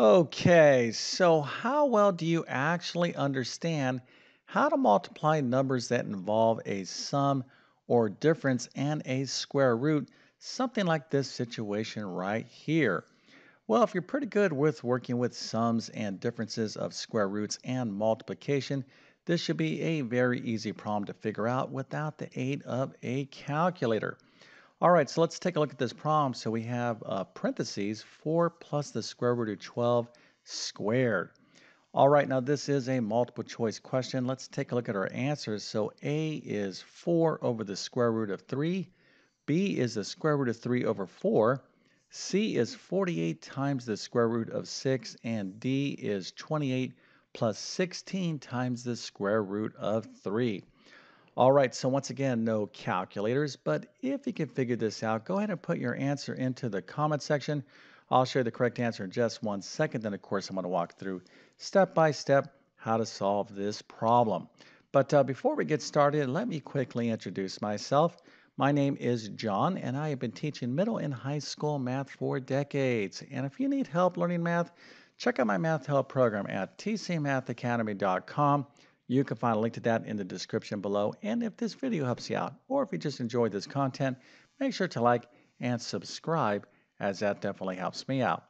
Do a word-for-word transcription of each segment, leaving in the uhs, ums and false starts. Okay, so how well do you actually understand how to multiply numbers that involve a sum or difference and a square root, something like this situation right here? Well, if you're pretty good with working with sums and differences of square roots and multiplication, this should be a very easy problem to figure out without the aid of a calculator. All right, so let's take a look at this problem. So we have uh, parentheses, four plus the square root of twelve squared. All right, now this is a multiple choice question. Let's take a look at our answers. So A is four over the square root of three. B is the square root of three over four. C is forty-eight times the square root of six. And D is twenty-eight plus sixteen times the square root of three. All right, so once again, no calculators, but if you can figure this out, go ahead and put your answer into the comment section. I'll share the correct answer in just one second. Then, of course, I'm going to walk through step by step how to solve this problem. But uh, before we get started, let me quickly introduce myself. My name is John, and I have been teaching middle and high school math for decades. And if you need help learning math, check out my math help program at T C math academy dot com. You can find a link to that in the description below. And if this video helps you out, or if you just enjoyed this content, make sure to like and subscribe, as that definitely helps me out.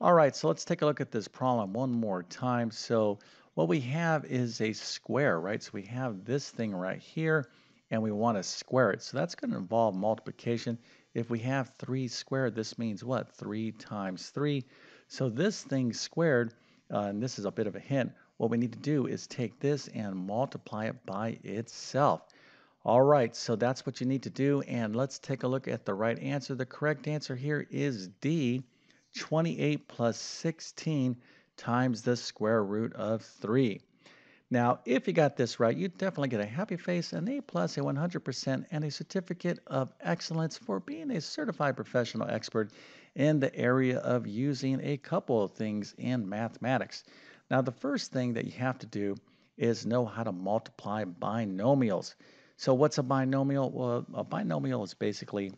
All right, so let's take a look at this problem one more time. So what we have is a square, right? So we have this thing right here, and we want to square it. So that's going to involve multiplication. If we have three squared, this means what? three times three. So this thing squared, uh, and this is a bit of a hint, what we need to do is take this and multiply it by itself. All right, so that's what you need to do. And let's take a look at the right answer. The correct answer here is D, twenty-eight plus sixteen times the square root of three. Now, if you got this right, you definitely get a happy face, an A plus, a one hundred percent, and a certificate of excellence for being a certified professional expert in the area of using a couple of things in mathematics. Now, the first thing that you have to do is know how to multiply binomials. So what's a binomial? Well, a binomial is basically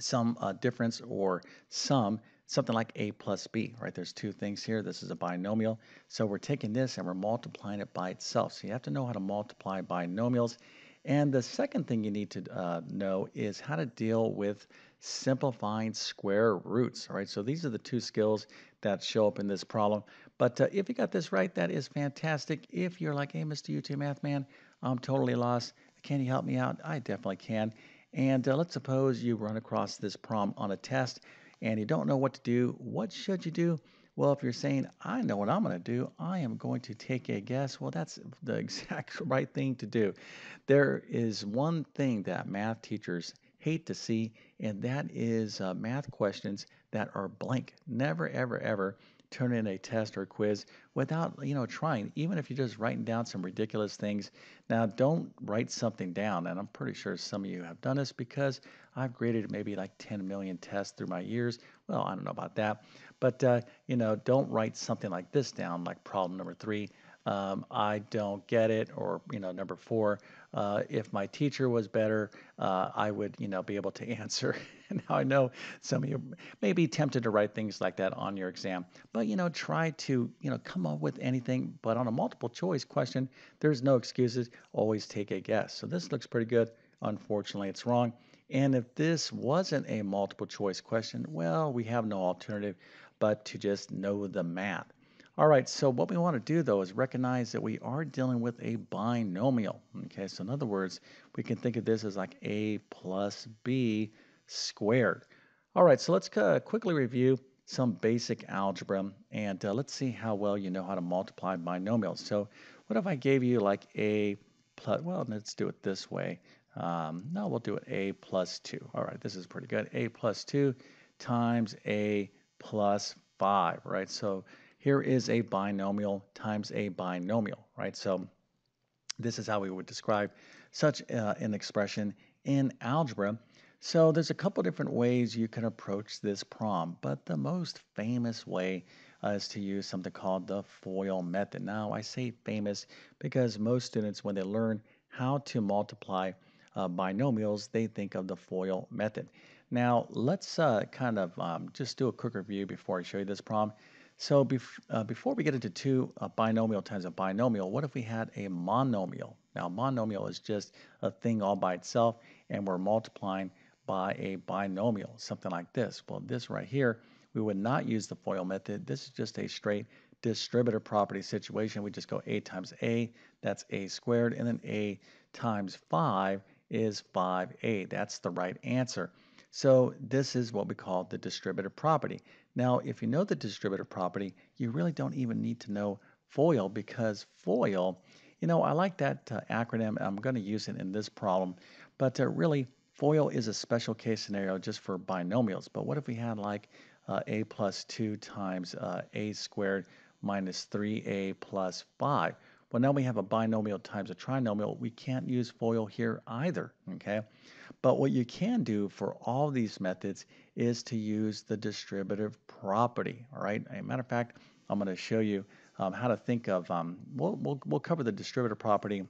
some uh, difference or sum, something like A plus B, right? There's two things here. This is a binomial. So we're taking this and we're multiplying it by itself. So you have to know how to multiply binomials. And the second thing you need to uh, know is how to deal with simplifying square roots, all right? So these are the two skills that show up in this problem. But uh, if you got this right, that is fantastic. If you're like, hey, Mister YouTube Math Man, I'm totally lost. Can you help me out? I definitely can. And uh, let's suppose you run across this problem on a test and you don't know what to do. What should you do? Well, if you're saying, I know what I'm going to do, I am going to take a guess. Well, that's the exact right thing to do. There is one thing that math teachers hate to see, and that is uh, math questions that are blank. Never, ever, ever turn in a test or a quiz without, you know, trying, even if you're just writing down some ridiculous things. Now, don't write something down, and I'm pretty sure some of you have done this because I've graded maybe like ten million tests through my years. Well, I don't know about that, but, uh, you know, don't write something like this down, like problem number three, um, I don't get it, or, you know, number four, uh, if my teacher was better, uh, I would, you know, be able to answer. Now, I know some of you may be tempted to write things like that on your exam, but, you know, try to, you know, come up with anything. But on a multiple choice question, there's no excuses. Always take a guess. So this looks pretty good. Unfortunately, it's wrong. And if this wasn't a multiple choice question, well, we have no alternative but to just know the math. All right, so what we want to do, though, is recognize that we are dealing with a binomial. Okay, so in other words, we can think of this as like A plus B squared. All right, so let's uh, quickly review some basic algebra, and uh, let's see how well you know how to multiply binomials. So what if I gave you like A plus, well, let's do it this way. Um, no, we'll do it A plus two. All right, this is pretty good. A plus two times A plus five, right? So here is a binomial times a binomial, right? So this is how we would describe such uh, an expression in algebra. So there's a couple different ways you can approach this problem, but the most famous way uh, is to use something called the FOIL method. Now, I say famous because most students, when they learn how to multiply uh, binomials, they think of the FOIL method. Now, let's uh, kind of um, just do a quick review before I show you this problem. So bef uh, before we get into two uh, binomial times a binomial, what if we had a monomial? Now, a monomial is just a thing all by itself, and we're multiplying by a binomial, something like this. Well, this right here, we would not use the FOIL method. This is just a straight distributive property situation. We just go a times a, that's a squared, and then a times five is five a. That's the right answer. So this is what we call the distributive property. Now, if you know the distributive property, you really don't even need to know FOIL, because FOIL, you know, I like that uh, acronym. I'm going to use it in this problem, but uh, really, FOIL is a special case scenario just for binomials. But what if we had like uh, a plus two times uh, a squared minus three a plus five? Well, now we have a binomial times a trinomial. We can't use FOIL here either, okay? But what you can do for all these methods is to use the distributive property, all right? As a matter of fact, I'm going to show you um, how to think of, um, we'll, we'll, we'll cover the distributive property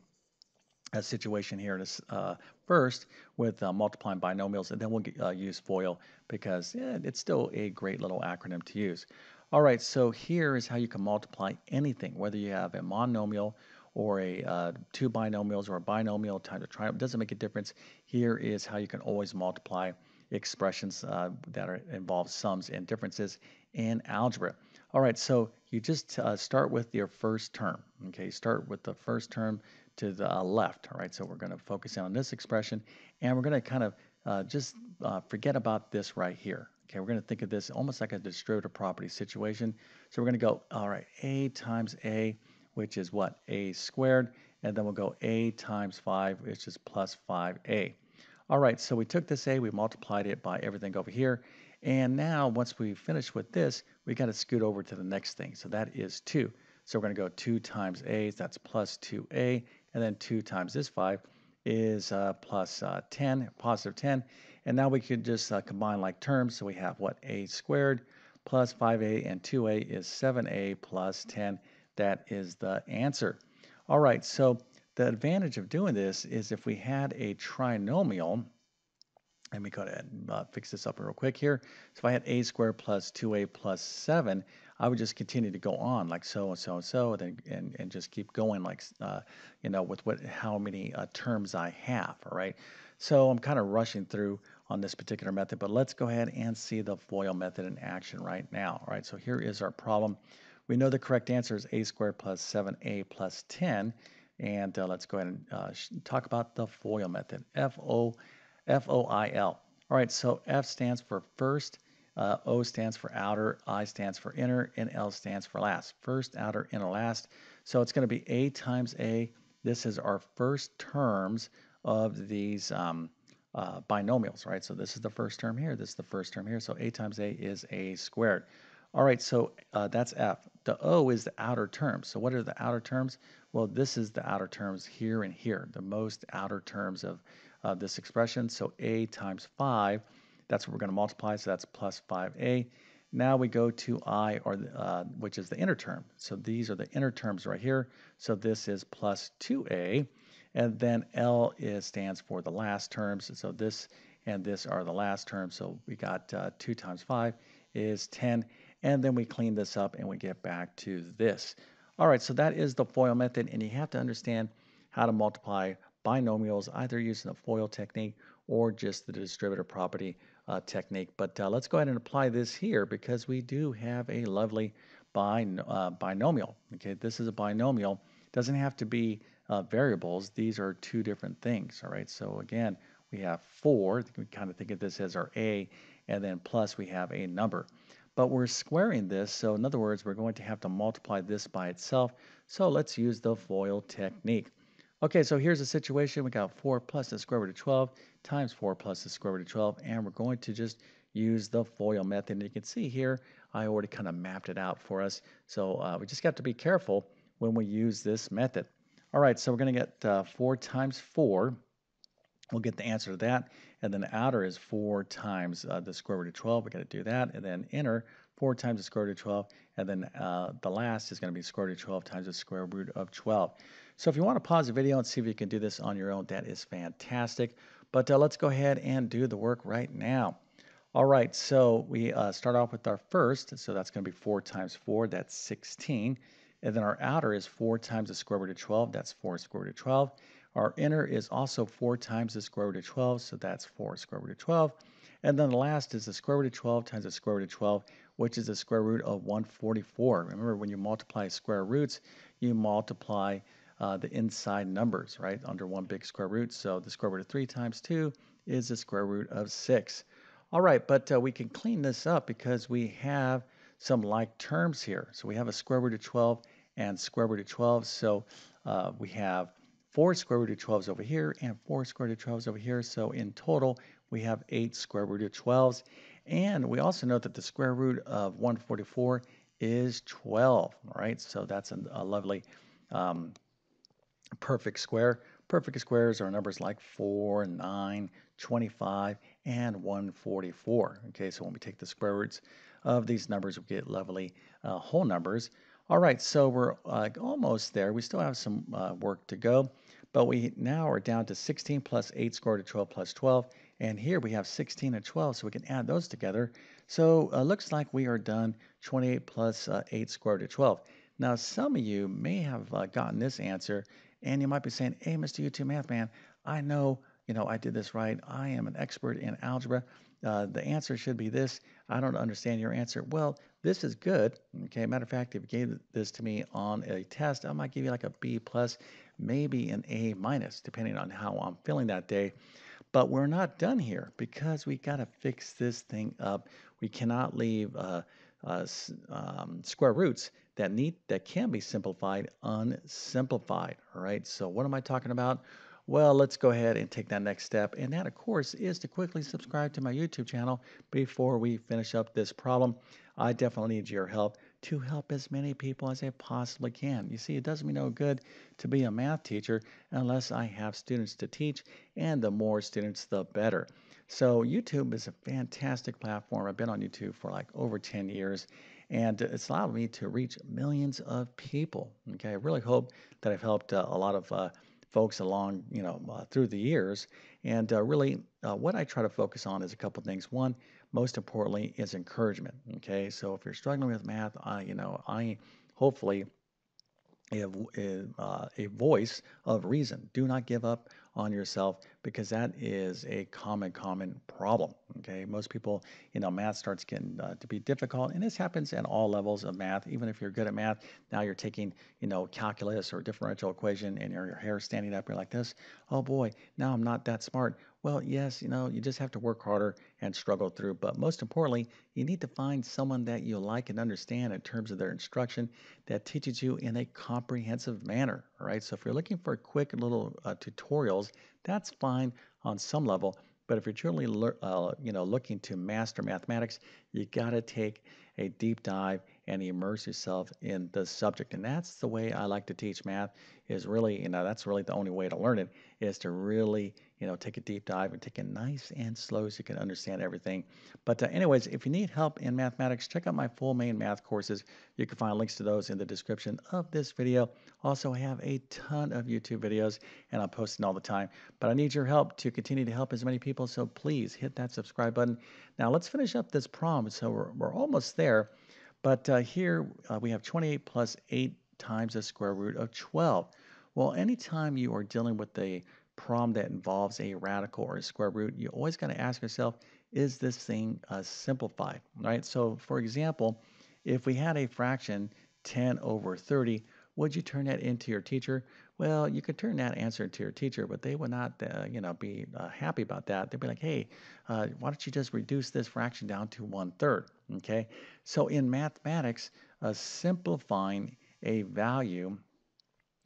uh, situation here in this, uh, first with uh, multiplying binomials, and then we'll get, uh, use FOIL because yeah, it's still a great little acronym to use. All right, so here is how you can multiply anything, whether you have a monomial or a uh, two binomials or a binomial times a trinomial. It doesn't make a difference. Here is how you can always multiply expressions uh, that are, involve sums and differences in algebra. All right, so you just uh, start with your first term. Okay, you start with the first term to the uh, left. All right, so we're going to focus in on this expression, and we're going to kind of uh, just uh, forget about this right here. Okay, we're going to think of this almost like a distributive property situation. So we're going to go, all right, a times a, which is what? A squared. And then we'll go a times five, which is plus five a. All right, so we took this a, we multiplied it by everything over here. And now once we finish with this, we got to scoot over to the next thing. So that is two. So we're going to go two times a, that's plus two a. And then two times this five is uh, plus uh, ten, positive ten. And now we could just uh, combine like terms. So we have what? A squared plus five a and two a is seven a plus ten. That is the answer. All right, so the advantage of doing this is if we had a trinomial, and we go ahead and uh, fix this up real quick here. So if I had a squared plus two a plus seven, I would just continue to go on like so and so and so, and then, and, and just keep going like, uh, you know, with what how many uh, terms I have, all right? So I'm kind of rushing through on this particular method, but let's go ahead and see the FOIL method in action right now. All right, so here is our problem. We know the correct answer is a squared plus seven a plus ten, and uh, let's go ahead and uh, talk about the FOIL method, F O I L. All right, so F stands for first, uh, O stands for outer, I stands for inner, and L stands for last. First, outer, inner, last. So it's going to be a times a. This is our first terms of these um, uh, binomials, right? So this is the first term here, this is the first term here, so a times a is a squared. All right, so uh, that's F. The O is the outer term. So what are the outer terms? Well, this is the outer terms here and here, the most outer terms of uh, this expression. So a times five, that's what we're going to multiply, so that's plus five a. Now we go to I, or the, uh, which is the inner term. So these are the inner terms right here, so this is plus two a. And then L is, stands for the last terms. So this and this are the last terms. So we got uh, two times five is ten. And then we clean this up and we get back to this. All right, so that is the FOIL method. And you have to understand how to multiply binomials, either using the FOIL technique or just the distributive property uh, technique. But uh, let's go ahead and apply this here because we do have a lovely bin uh, binomial. Okay, this is a binomial. Doesn't have to be Uh, variables. These are two different things. All right, so again, we have four. We kind of think of this as our a, and then plus we have a number. But we're squaring this, so in other words, we're going to have to multiply this by itself. So let's use the FOIL technique. Okay, so here's the situation. We got four plus the square root of twelve times four plus the square root of twelve, and we're going to just use the FOIL method. And you can see here, I already kind of mapped it out for us. So uh, we just got to be careful when we use this method. All right, so we're going to get uh, four times four. We'll get the answer to that. And then the outer is four times uh, the square root of twelve. We've got to do that. And then inner, four times the square root of twelve. And then uh, the last is going to be square root of twelve times the square root of twelve. So if you want to pause the video and see if you can do this on your own, that is fantastic. But uh, let's go ahead and do the work right now. All right, so we uh, start off with our first, so that's going to be four times four, that's sixteen. And then our outer is four times the square root of twelve, that's four square root of twelve. Our inner is also four times the square root of twelve, so that's four square root of twelve. And then the last is the square root of twelve times the square root of twelve, which is the square root of one hundred forty-four. Remember, when you multiply square roots, you multiply uh, the inside numbers, right, under one big square root. So the square root of three times two is the square root of six. All right, but uh, we can clean this up because we have some like terms here. So we have a square root of twelve and square root of twelve. So uh, we have four square root of twelves over here and four square root of twelves over here. So in total, we have eight square root of twelves. And we also know that the square root of one hundred forty-four is twelve. All right, so that's a, a lovely um, perfect square. Perfect squares are numbers like four, nine, twenty-five, and one hundred forty-four. Okay, so when we take the square roots of these numbers, we get lovely uh, whole numbers. All right, so we're uh, almost there. We still have some uh, work to go, but we now are down to sixteen plus eight square root of twelve plus twelve, and here we have sixteen and twelve, so we can add those together. So it uh, looks like we are done. Twenty-eight plus uh, eight square root of twelve. Now, some of you may have uh, gotten this answer, and you might be saying, "Hey, Mister YouTube Math Man, I know, you know, I did this right. I am an expert in algebra. Uh, the answer should be this. I don't understand your answer." Well, this is good. Okay, matter of fact, if you gave this to me on a test, I might give you like a B plus, maybe an A minus, depending on how I'm feeling that day. But we're not done here because we got to fix this thing up. We cannot leave uh, uh, um, square roots that need that can be simplified unsimplified. All right, so what am I talking about? Well, let's go ahead and take that next step. And that, of course, is to quickly subscribe to my YouTube channel before we finish up this problem. I definitely need your help to help as many people as I possibly can. You see, it does me no good to be a math teacher unless I have students to teach, and the more students, the better. So YouTube is a fantastic platform. I've been on YouTube for like over ten years, and it's allowed me to reach millions of people. Okay, I really hope that I've helped uh, a lot of uh, folks along, you know, uh, through the years. And uh, really uh, what I try to focus on is a couple things. One, most importantly, is encouragement. Okay, so if you're struggling with math, I, you know, I hopefully have uh, a voice of reason. Do not give up on yourself, because that is a common, common problem. Okay, most people, you know, math starts getting uh, to be difficult, and this happens at all levels of math. Even if you're good at math, now you're taking, you know, calculus or differential equation, and your, your hair standing up. You're like this. Oh boy, now I'm not that smart. Well, yes, you know, you just have to work harder and struggle through. But most importantly, you need to find someone that you like and understand in terms of their instruction that teaches you in a comprehensive manner, all right? So if you're looking for quick little uh, tutorials, that's fine on some level. But if you're truly uh, you know, looking to master mathematics, you got to take a deep dive and immerse yourself in the subject. And that's the way I like to teach math, is really, you know, that's really the only way to learn it, is to really, you know, take a deep dive and take it nice and slow so you can understand everything. But uh, anyways, if you need help in mathematics, check out my full main math courses. You can find links to those in the description of this video. Also, I have a ton of YouTube videos, and I'm posting all the time. But I need your help to continue to help as many people, so please hit that subscribe button. Now, let's finish up this problem. So we're, we're almost there. But uh, here uh, we have twenty-eight plus eight times the square root of twelve. Well, anytime you are dealing with a problem that involves a radical or a square root, you always got to ask yourself, is this thing uh, simplified, right? So, for example, if we had a fraction ten over thirty, would you turn that into your teacher? Well, you could turn that answer into your teacher, but they would not, uh, you know, be uh, happy about that. They'd be like, "Hey, uh, why don't you just reduce this fraction down to one third?" Okay. So in mathematics, uh, simplifying a value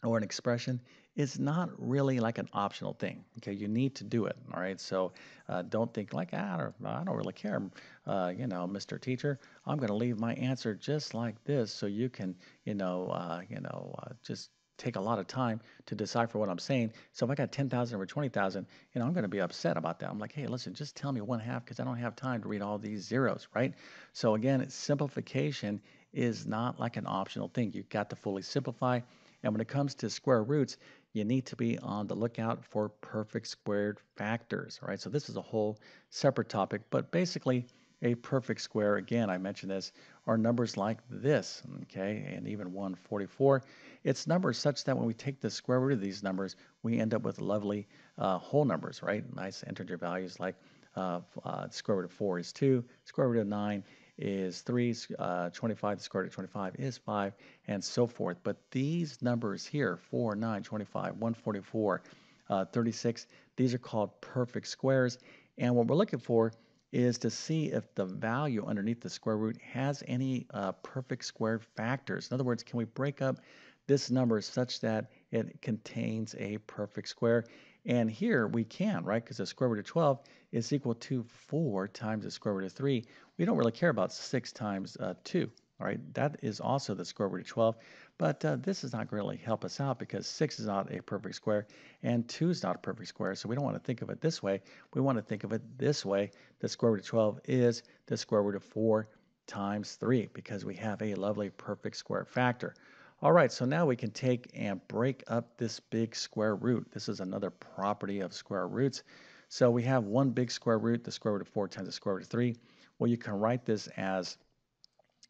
or an expression is not really like an optional thing. Okay, you need to do it. All right. So uh, don't think like, ah, I don't, I don't really care. Uh, you know, Mister Teacher, I'm going to leave my answer just like this, so you can, you know, uh, you know, uh, just take a lot of time to decipher what I'm saying. So if I got ten thousand over twenty thousand, you know, I'm going to be upset about that. I'm like, "Hey, listen, just tell me one half, because I don't have time to read all these zeros," right? So again, simplification is not like an optional thing. You've got to fully simplify. And when it comes to square roots, you need to be on the lookout for perfect squared factors, all right? So this is a whole separate topic, but basically a perfect square, again, I mentioned this, are numbers like this, okay, and even one forty-four. It's numbers such that when we take the square root of these numbers, we end up with lovely uh, whole numbers, right? Nice integer values like uh, uh, square root of four is two, square root of nine is three, uh, twenty-five, the square root of twenty-five is five, and so forth. But these numbers here, four, nine, twenty-five, one forty-four, uh, thirty-six, these are called perfect squares, and what we're looking for is to see if the value underneath the square root has any uh, perfect square factors. In other words, can we break up this number such that it contains a perfect square? And here we can, right? Because the square root of twelve is equal to four times the square root of three. We don't really care about six times uh, two, all right? That is also the square root of twelve, but uh, this is not going to really help us out because six is not a perfect square and two is not a perfect square, so we don't want to think of it this way. We want to think of it this way. The square root of twelve is the square root of four times three because we have a lovely perfect square factor. All right, so now we can take and break up this big square root. This is another property of square roots. So we have one big square root, the square root of four times the square root of three. Well, you can write this as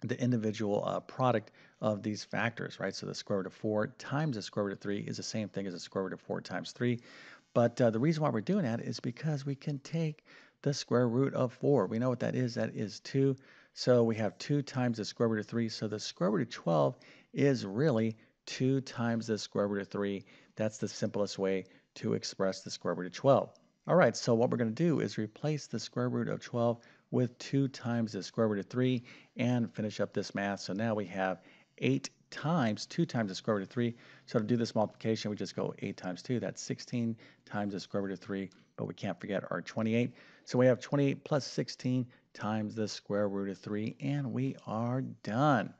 the individual uh, product of these factors, right? So the square root of four times the square root of three is the same thing as the square root of four times three. But uh, the reason why we're doing that is because we can take the square root of four. We know what that is. That is two. So we have two times the square root of three. So the square root of twelve is really two times the square root of three. That's the simplest way to express the square root of twelve. All right, so what we're going to do is replace the square root of twelve with two times the square root of three and finish up this math. So now we have eight times two times the square root of three. So to do this multiplication, we just go eight times two. That's sixteen times the square root of three, but we can't forget our twenty-eight. So we have twenty-eight plus sixteen times the square root of three, and we are done.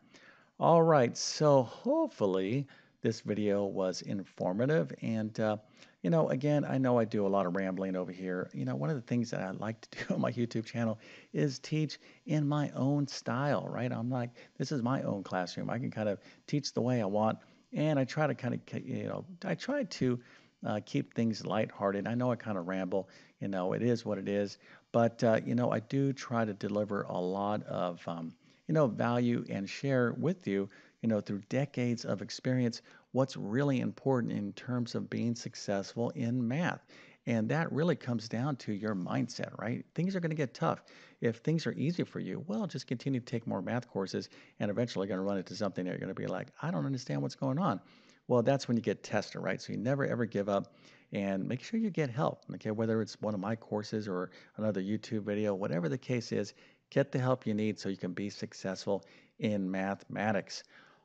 All right, so hopefully this video was informative, and uh, you know, again, I know I do a lot of rambling over here. You know, one of the things that I like to do on my YouTube channel is teach in my own style, right? I'm like, this is my own classroom. I can kind of teach the way I want, and I try to kind of, you know, I try to uh, keep things lighthearted. I know I kind of ramble, you know, it is what it is, but uh, you know, I do try to deliver a lot of um, you know, value and share with you, you know, through decades of experience, what's really important in terms of being successful in math. And that really comes down to your mindset, right? Things are going to get tough. If things are easy for you, well, just continue to take more math courses and eventually you're going to run into something that you're going to be like, I don't understand what's going on. Well, that's when you get tested, right? So you never, ever give up. And make sure you get help, okay? Whether it's one of my courses or another YouTube video, whatever the case is, get the help you need so you can be successful in mathematics.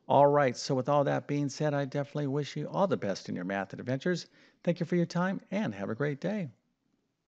All right, so with all that being said, I definitely wish you all the best in your math adventures. Thank you for your time and have a great day.